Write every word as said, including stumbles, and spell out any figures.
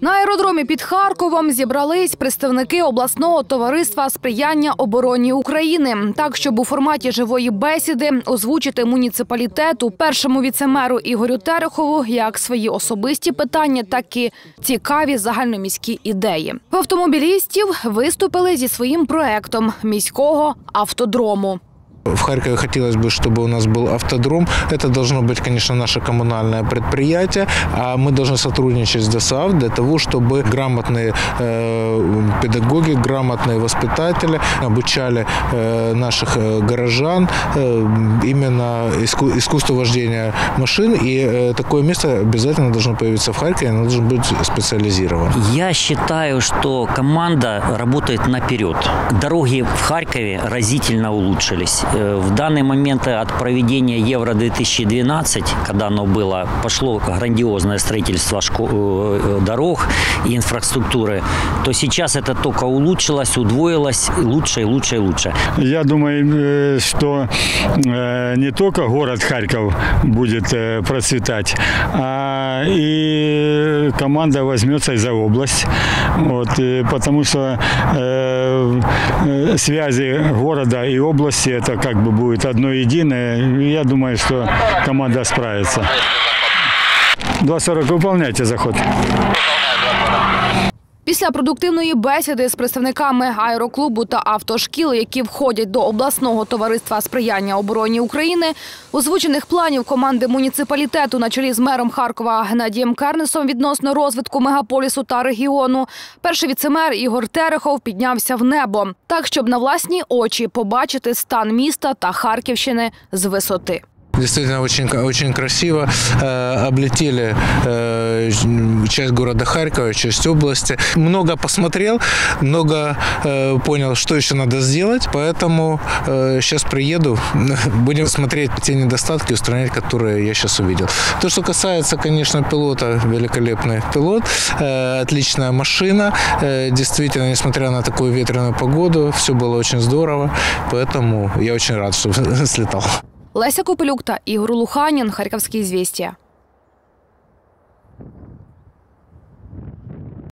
На аеродромі під Харковом зібрались представники обласного товариства сприяння обороні України. Так, щоб у форматі живої бесіди озвучити муніципалітету, першому віцемеру Ігорю Терехову як свої особисті питання, так і цікаві загальноміські ідеї. В автомобілістів виступили зі своїм проектом міського автодрому. В Харькове хотелось бы, чтобы у нас был автодром. Это должно быть, конечно, наше коммунальное предприятие. А мы должны сотрудничать с ДОСААФ для того, чтобы грамотные э, педагоги, грамотные воспитатели обучали э, наших горожан э, именно иску, искусству вождения машин. И э, такое место обязательно должно появиться в Харькове, оно должно быть специализировано. Я считаю, что команда работает наперед. Дороги в Харькове разительно улучшились. В данный момент от проведения Евро две тысячи двенадцать, когда оно было, пошло грандиозное строительство школ, дорог и инфраструктуры, то сейчас это только улучшилось, удвоилось, лучше и лучше и лучше. Я думаю, что не только город Харьков будет процветать, а и команда возьмется и за область, вот, потому что связи города и области – это как бы будет одно единое. Я думаю, что команда справится. два сорок, выполняйте заход. Після продуктивної бесіди з представниками аероклубу та автошкіл, які входять до обласного товариства сприяння обороні України, озвучених планів команди муніципалітету на чолі з мером Харкова Геннадієм Кернесом відносно розвитку мегаполісу та регіону, перший віцемер Ігор Терехов піднявся в небо, так, щоб на власні очі побачити стан міста та Харківщини з висоти. Действительно, очень, очень красиво. Э, облетели э, часть города Харькова, часть области. Много посмотрел, много э, понял, что еще надо сделать. Поэтому э, сейчас приеду, будем смотреть те недостатки, устранять, которые я сейчас увидел. То, что касается, конечно, пилота, великолепный пилот, э, отличная машина. Э, действительно, несмотря на такую ветреную погоду, все было очень здорово. Поэтому я очень рад, что слетал. Леся Копилюк та Ігор Луханін, Харківські Ізвісті.